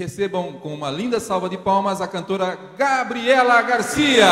recebam com uma linda salva de palmas a cantora Gabriela Garcia.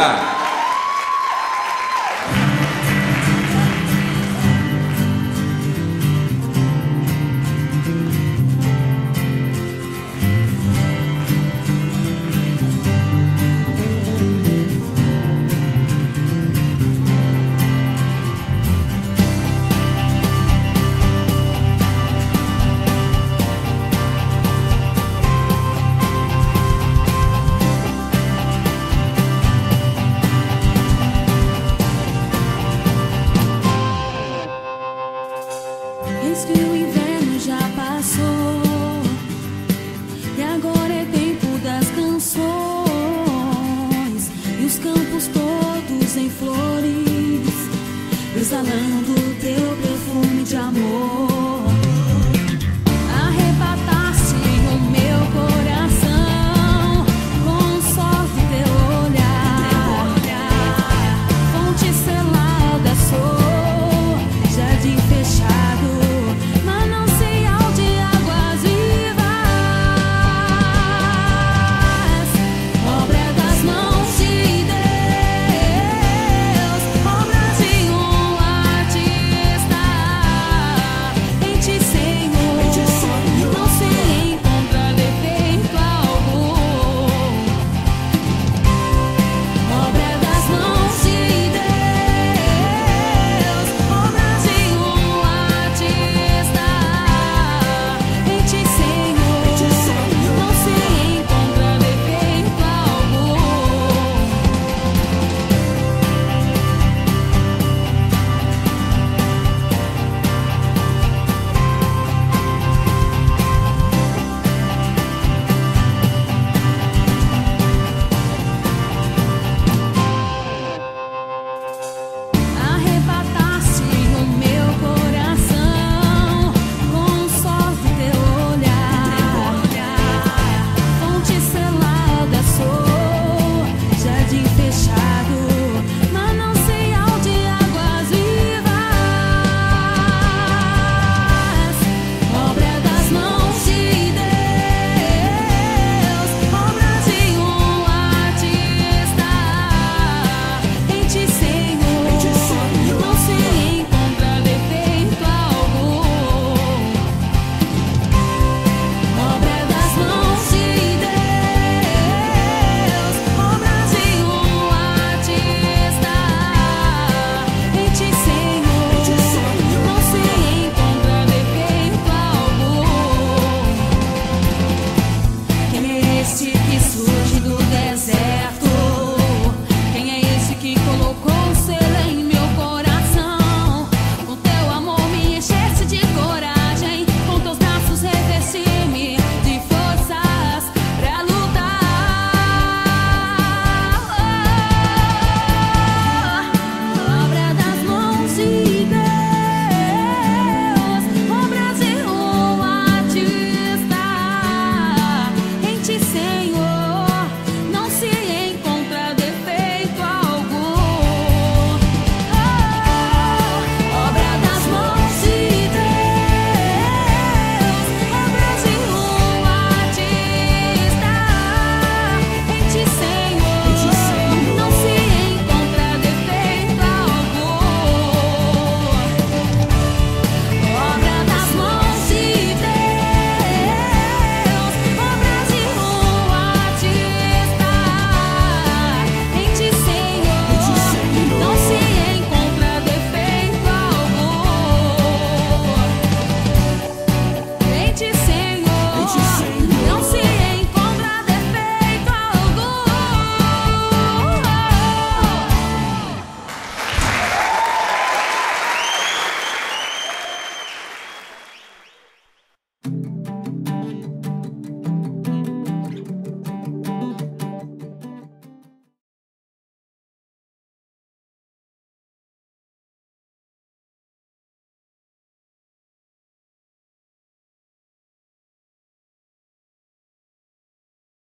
Eis que o inverno já passou e agora é tempo das canções, e os campos todos em flores exalando o teu perfume.